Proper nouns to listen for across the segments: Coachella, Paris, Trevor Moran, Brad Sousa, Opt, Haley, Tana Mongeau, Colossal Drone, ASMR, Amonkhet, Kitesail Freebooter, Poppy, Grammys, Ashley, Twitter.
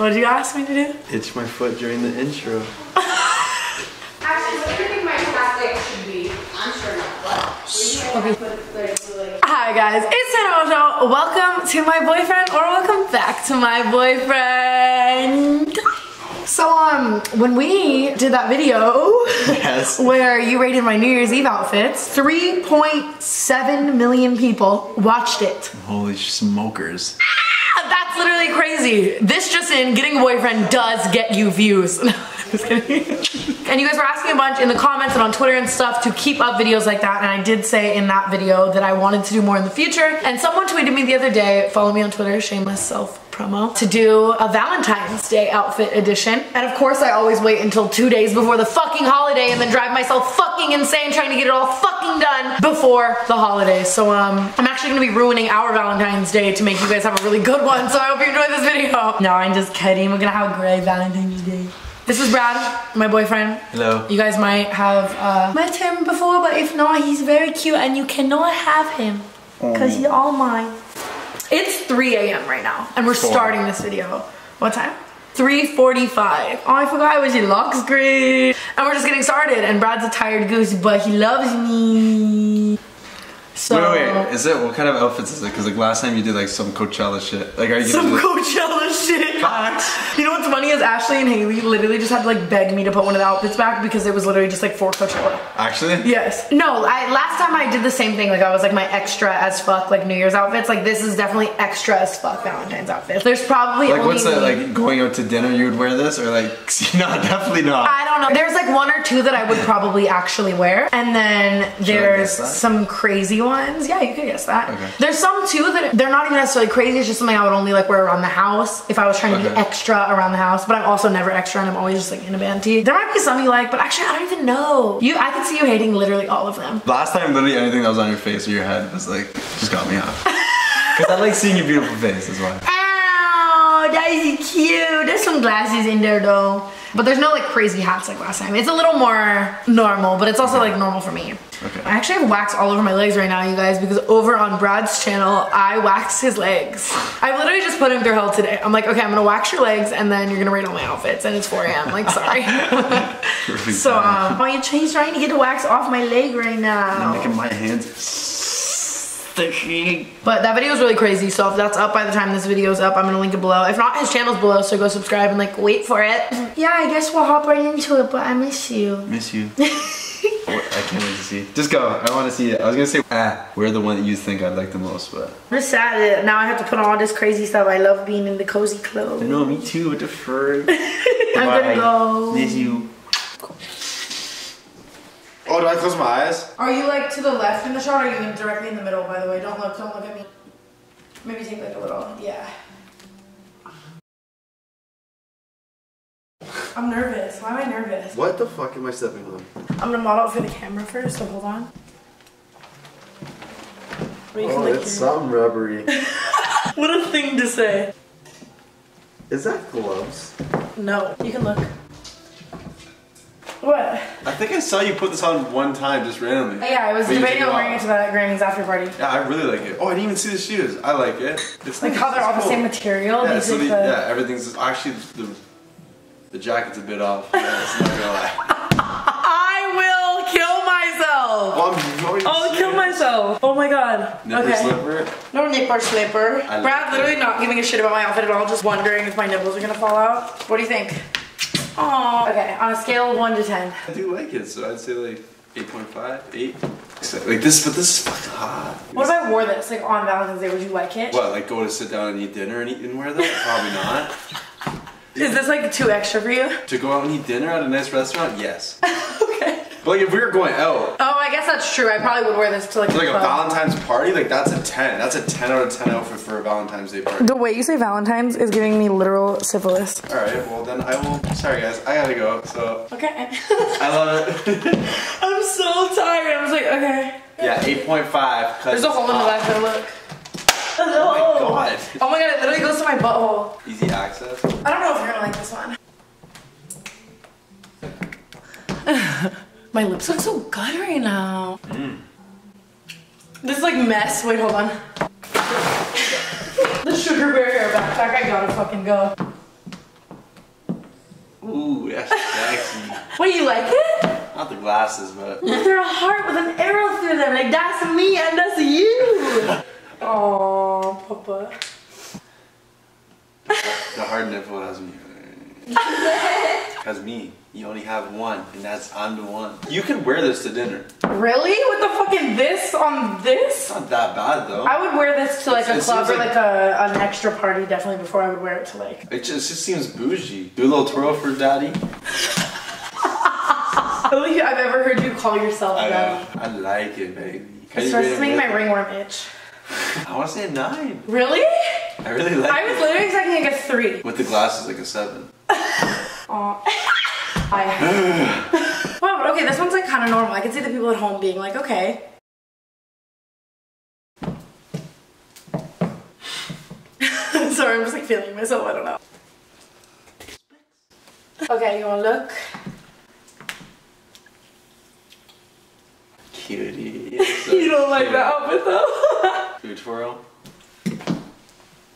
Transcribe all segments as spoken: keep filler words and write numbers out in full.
What did you ask me to do? Itch my foot during the intro. Actually, what do you think my tactic should be? I'm sure not. What? Hi guys, it's Tana Mongeau. Welcome to my boyfriend, or welcome back to my boyfriend. So um, when we did that video, yes, where you rated my New Year's Eve outfits, three point seven million people watched it. Holy smokers. Ah, that's literally crazy. This just in, getting a boyfriend does get you views. No, just kidding. And you guys were asking a bunch in the comments and on Twitter and stuff to keep up videos like that, and I did say in that video that I wanted to do more in the future. And someone tweeted me the other day, follow me on Twitter, shameless self promo, to do a Valentine's Day outfit edition. And of course I always wait until two days before the fucking holiday and then drive myself fucking insane trying to get it all fucking done before the holiday. So um, I'm actually gonna be ruining our Valentine's Day to make you guys have a really good one, so I hope you enjoyed this video. No, I'm just kidding, we're gonna have a great Valentine's Day. This is Brad, my boyfriend. Hello. You guys might have uh, met him before, but if not, he's very cute and you cannot have him, cause he's all mine. It's three A M right now, and we're Four. starting this video. What time? three forty-five. Oh, I forgot I was in lock screen. And we're just getting started, and Brad's a tired goose, but he loves me. So wait, wait, wait. Is it, what kind of outfits is it? Because like last time you did like some Coachella shit. Like, are you some Coachella shit. Facts. You know what's funny is Ashley and Haley literally just had to like beg me to put one of the outfits back because it was literally just like for Coachella. Actually? Yes. No, I, last time I did the same thing. Like I was like my extra as fuck like New Year's outfits. Like this is definitely extra as fuck Valentine's outfits. There's probably like only what's that? Like going out to dinner you would wear this, or like no, definitely not. I don't know. There's like one or two that I would probably actually wear, and then there's some crazy ones. Ones. Yeah, you could guess that. Okay. There's some too that they're not even necessarily crazy, it's just something I would only like wear around the house if I was trying okay. to be extra around the house, but I'm also never extra and I'm always just like in a band tee. There might be some you like, but actually I don't even know. You, I could see you hating literally all of them. Last time literally anything that was on your face or your head was like, just got me off. Cause I like seeing your beautiful face, that's why. Ow, that is cute. There's some glasses in there though. But there's no like crazy hats like last time. It's a little more normal, but it's also okay. like normal for me. Okay. I actually have wax all over my legs right now, you guys, because over on Brad's channel, I waxed his legs. I literally just put him through hell today. I'm like, okay, I'm gonna wax your legs and then you're gonna rate all my outfits, and it's four A M, like, sorry. Really so, um, oh, you changed trying to get the wax off my leg right now. I'm making my hands. But that video is really crazy, so if that's up by the time this video is up, I'm gonna link it below. If not, his channel's below, so go subscribe and like wait for it. Yeah, I guess we'll hop right into it, but I miss you. Miss you. I can't wait to see. Just go. I want to see it. I was gonna say, ah, we're the one that you think I like the most, but I'm just sad that now I have to put on all this crazy stuff. I love being in the cozy clothes. I know, me too. With the fur. I'm gonna go. Miss you. Oh, do I close my eyes? Are you like to the left in the shot, or are you directly in the middle, by the way? Don't look, don't look at me. Maybe take like a little, yeah. I'm nervous, why am I nervous? What the fuck am I stepping on? I'm gonna model it for the camera first, so hold on. Or you oh, can, like, it's something rubbery. What a thing to say. Is that gloves? No, you can look. What? I think I saw you put this on one time just randomly. Yeah, I was debating on wearing it to the Grammys after party. Yeah, I really like it. Oh, I didn't even see the shoes. I like it. It's like nice. How they're all cool. The same material. Yeah, so the, the... yeah everything's just, actually the, the jacket's a bit off. Yeah, it's not gonna lie. I will kill myself. Well, I'll kill myself. Oh my god. Nipper okay. slipper? No nipper slipper. I Brad literally it. Not giving a shit about my outfit at all, just wondering if my nipples are gonna fall out. What do you think? Oh, okay, on a scale of one to ten. I do like it, so I'd say like eight point five, eight. Like this, but this is fucking hot. What if I wore this, like on Valentine's Day, would you like it? What, like go to sit down and eat dinner and, eat, and wear that? Probably not. Is this like too extra for you? To go out and eat dinner at a nice restaurant? Yes. Okay. But like if we were going out. Oh, I guess that's true. I probably would wear this to like, like a Valentine's party. Like that's a ten. That's a ten out of ten outfit for a Valentine's Day party. The way you say Valentine's is giving me literal syphilis. All right. Well then I will. Sorry guys, I gotta go. So. Okay. I love it. I'm so tired. I was like, okay. Yeah, eight point five. There's a hole in the back. That look. Oh my god. Oh my god. It literally goes to my butthole. Easy access. I don't know if you're gonna like this one. My lips look so guttery now. Mm. This is like mess. Wait, hold on. The sugar bear hair backpack, I gotta fucking go. That's sexy. What, you like it? Not the glasses, but... They're a heart with an arrow through them. Like, that's me and that's you. Oh, Papa. The hard nipple has me. Has me. You only have one, and that's I'm the one. You could wear this to dinner. Really? What the fuck is this on this? It's not that bad though. I would wear this to like it's, a club or like, like a, an extra party definitely before I would wear it to like... It just, it just seems bougie. Do a little twirl for daddy. I don't think I've ever heard you call yourself I daddy. Know. I like it, baby. Can it starts to make my it? ringworm itch. I want to say a nine. Really? I really like I it. I was literally expecting like a three. With the glasses, like a seven. Aw. I... Wow, but okay, this one's like kind of normal. I can see the people at home being like, okay. Sorry, I'm just like feeling myself, I don't know. Okay, you wanna look? Cutie. So you don't like cute. That outfit though? Food twirl.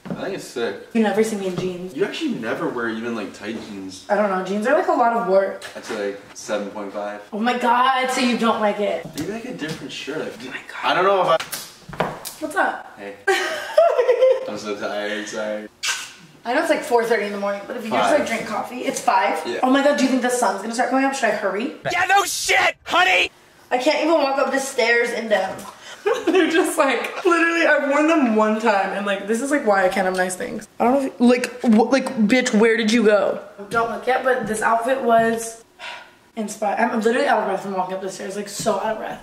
I think it's sick. You never see me in jeans. You actually never wear even like tight jeans. I don't know, jeans are like a lot of work. That's like seven point five. Oh my god, so you don't like it. Maybe like a different shirt. Like, oh my god. I don't know if I... What's up? Hey. I'm so tired, sorry. I know it's like four thirty in the morning, but if you five. just like drink coffee, it's five. Yeah. Oh my god, do you think the sun's gonna start going up? Should I hurry? Yeah, no shit, honey! I can't even walk up the stairs and down. They're just like, literally, I've worn them one time and like, this is like why I can't have nice things. I don't know if, like, wh like, bitch, where did you go? Don't look yet, but this outfit was inspired. I'm literally out of breath from walking up the stairs, like so out of breath.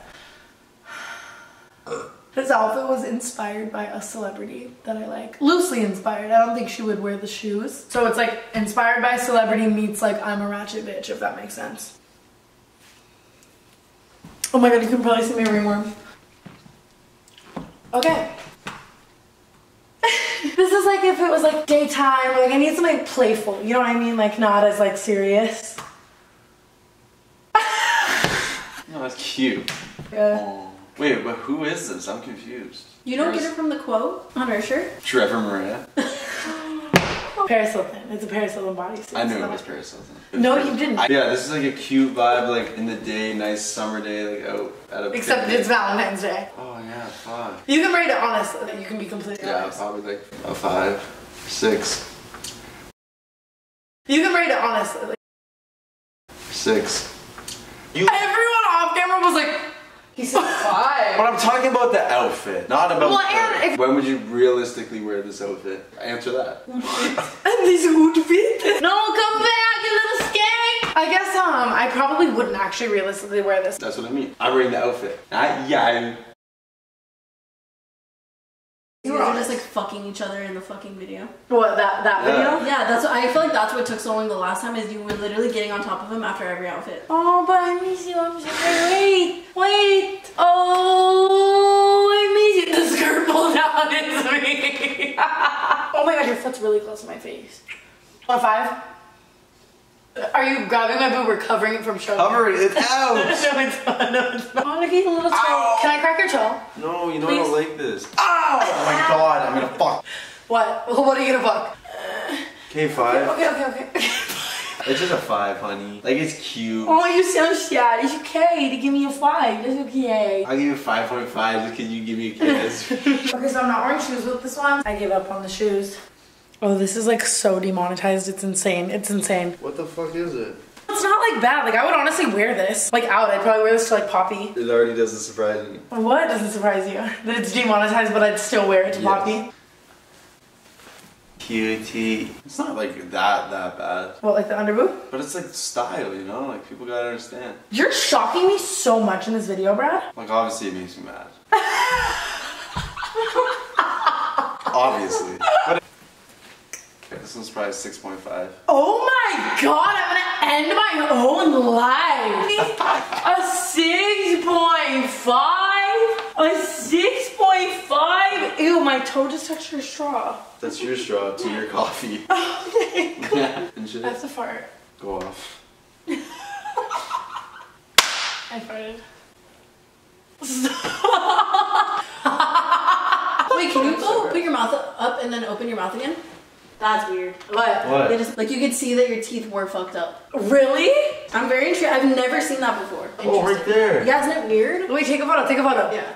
This outfit was inspired by a celebrity that I like. Loosely inspired, I don't think she would wear the shoes. So it's like, inspired by a celebrity meets like, I'm a ratchet bitch, if that makes sense. Oh my god, you can probably see my ringworm. Okay. This is like if it was like daytime, or like I need something playful, you know what I mean? Like not as like serious. No, that's cute. Yeah. Oh. Wait, but who is this? I'm confused. You don't Where's... get it from the quote on her shirt? Trevor Moran. Paris Hilton. It's a Paris Hilton bodysuit. I knew it was Paris Hilton. Was no, Paris. You didn't. I, yeah, this is like a cute vibe, like in the day, nice summer day, like out at a. Except picnic. It's Valentine's Day. Oh yeah, fuck. You can rate it honestly. You can be completely yeah, honest. Yeah, probably like a five, six. You can rate it honestly. Like, six. You. Everyone off camera was like. He's so five. But I'm talking about the outfit, not about well, and when would you realistically wear this outfit? Answer that. And these hood feet? No, come back, you little skank! I guess um, I probably wouldn't actually realistically wear this. That's what I mean. I'm wearing the outfit. I, yeah, I'm... You were just like fucking each other in the fucking video. What, that, that yeah. video? Yeah, that's what, I feel like that's what took so long the last time is you were literally getting on top of him after every outfit. Oh, but I miss you, I'm sorry. Wait, wait. Oh, I miss you. The skirt pulled down into me. Oh my god, your foot's really close to my face. On five? Are you grabbing my boob or covering it from showing? Cover it, it's out! No, it's not, no, it's not. I want to keep a little toe. Can I crack your toe? No, you know Please. I don't like this. Ow! Oh my god, I'm gonna fuck. What? What are you gonna fuck? Okay, five. Okay, okay, okay. It's just a five, honey. Like, it's cute. Oh, you sound sad. It's okay to give me a five. It's okay. I'll give you a five point five because you give me a kiss. Okay, so I'm not wearing shoes with this one. I gave up on the shoes. Oh, this is like so demonetized. It's insane. It's insane. What the fuck is it? It's not like bad. Like I would honestly wear this. Like out, I'd probably wear this to like Poppy. It already doesn't surprise me. What doesn't surprise you? That it's demonetized, but I'd still wear it to yes. Poppy. Cutie. It's not like that that bad. What, like the underboob? But it's like style, you know? Like people gotta understand. You're shocking me so much in this video, Brad. Like obviously it makes me mad. Obviously. But this one's probably six point five. Oh my god, I'm gonna end my own life. A six point five? A six point five? Ew, my toe just touched your straw. That's your straw to your coffee. Oh my god. Yeah, and shit. That's a fart. Go off. I farted. Stop. Wait, can you go put your mouth up and then open your mouth again? That's weird. What? What? They just, like, you could see that your teeth were fucked up. Really? I'm very intrigued. I've never seen that before. Oh, right there. Yeah, isn't it weird? Wait, take a photo, take a photo. Yeah.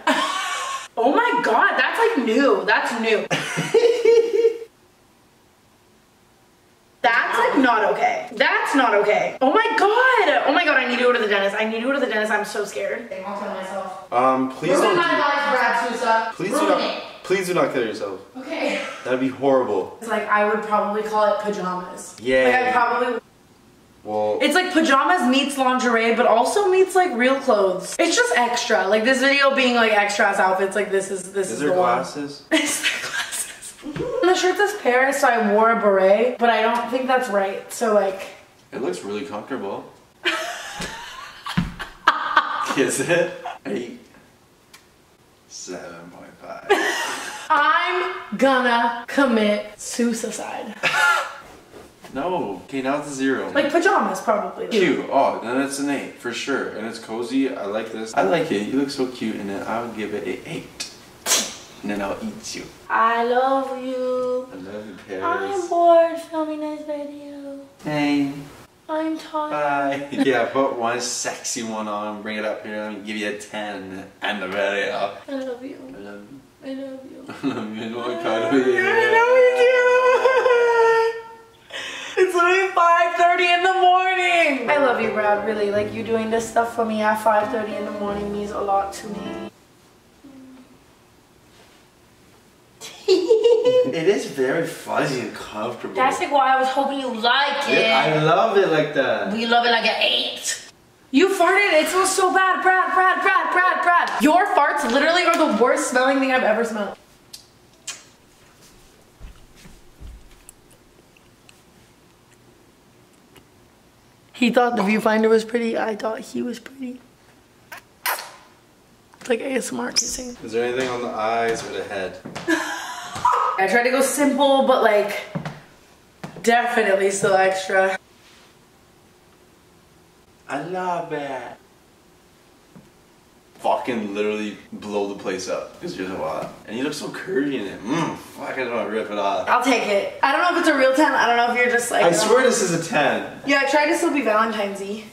Oh my god, that's like new. That's new. That's like not okay. That's not okay. Oh my god. Oh my god, I need to go to the dentist. I need to go to the dentist. I'm so scared. I'll tell myself. Um, please Ruin don't. my do life, Brad Sousa. Please Ruin do not. It. Please do not kill yourself. Okay. That'd be horrible. It's like, I would probably call it pajamas. Yeah. Like I probably. Well. It's like pajamas meets lingerie, but also meets like real clothes. It's just extra. Like this video being like extras outfits. Like this is this is, is there the glasses? One. Is there glasses? Mm-hmm. The shirt says Paris, so I wore a beret, but I don't think that's right. So like. It looks really comfortable. Is it? Eight. Seven point five. I'm gonna commit suicide. No. Okay, now it's a zero. Like pajamas, probably. Cute. Oh, then it's an eight for sure. And it's cozy. I like this. I like it. You look so cute. And then I would give it an eight. And then I'll eat you. I love you. I love you, Paris. I'm bored filming this video. Hey. I'm tired. Bye. Yeah, put one sexy one on, bring it up here, let me give you a ten and the video. I love you. I love you. I love you. I love you. I love you. I love you. It's literally five thirty in the morning. I love you, Brad, really. Like, you doing this stuff for me at five thirty in the morning means a lot to me. It is very fuzzy and comfortable. That's like why I was hoping you like it. Yeah, I love it like that. We love it like an eight. You farted. It smells so bad. Brad, Brad, Brad, Brad, Brad. Your farts literally are the worst smelling thing I've ever smelled. He thought the viewfinder was pretty. I thought he was pretty. It's like A S M R kissing. Is there anything on the eyes or the head? I tried to go simple, but like, definitely still extra. I love it. Fucking literally blow the place up. Cause you're so hot. And you look so curvy in it. Mmm, fuck, I don't wanna rip it off. I'll take it. I don't know if it's a real ten. I don't know if you're just like. I swear this is a ten. Yeah, I tried to still be Valentine's-y.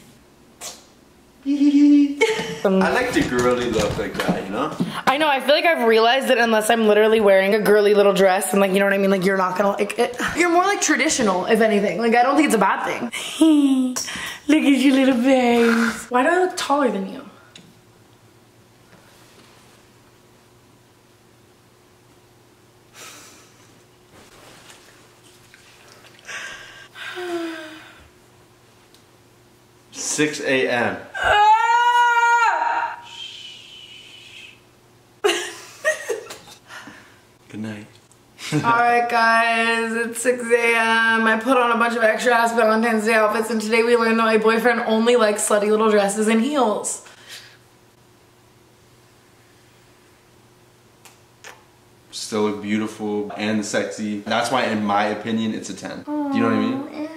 I like the girly look like that, you know? I know, I feel like I've realized that unless I'm literally wearing a girly little dress and like, you know what I mean? Like, you're not gonna like it. You're more like traditional, if anything. Like, I don't think it's a bad thing. Look at your little babes. Why do I look taller than you? six A M Ah! Good night. Alright guys, it's six A M I put on a bunch of extra ass Valentine's Day outfits and today we learned that my boyfriend only likes slutty little dresses and heels. Still look beautiful and sexy. That's why in my opinion it's a ten. Aww, do you know what I mean? Ew.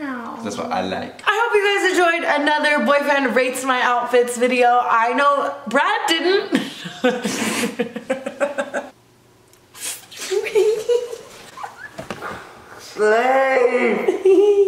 That's what I like. I hope you guys enjoyed another boyfriend rates my outfits video. I know Brad didn't. Slay.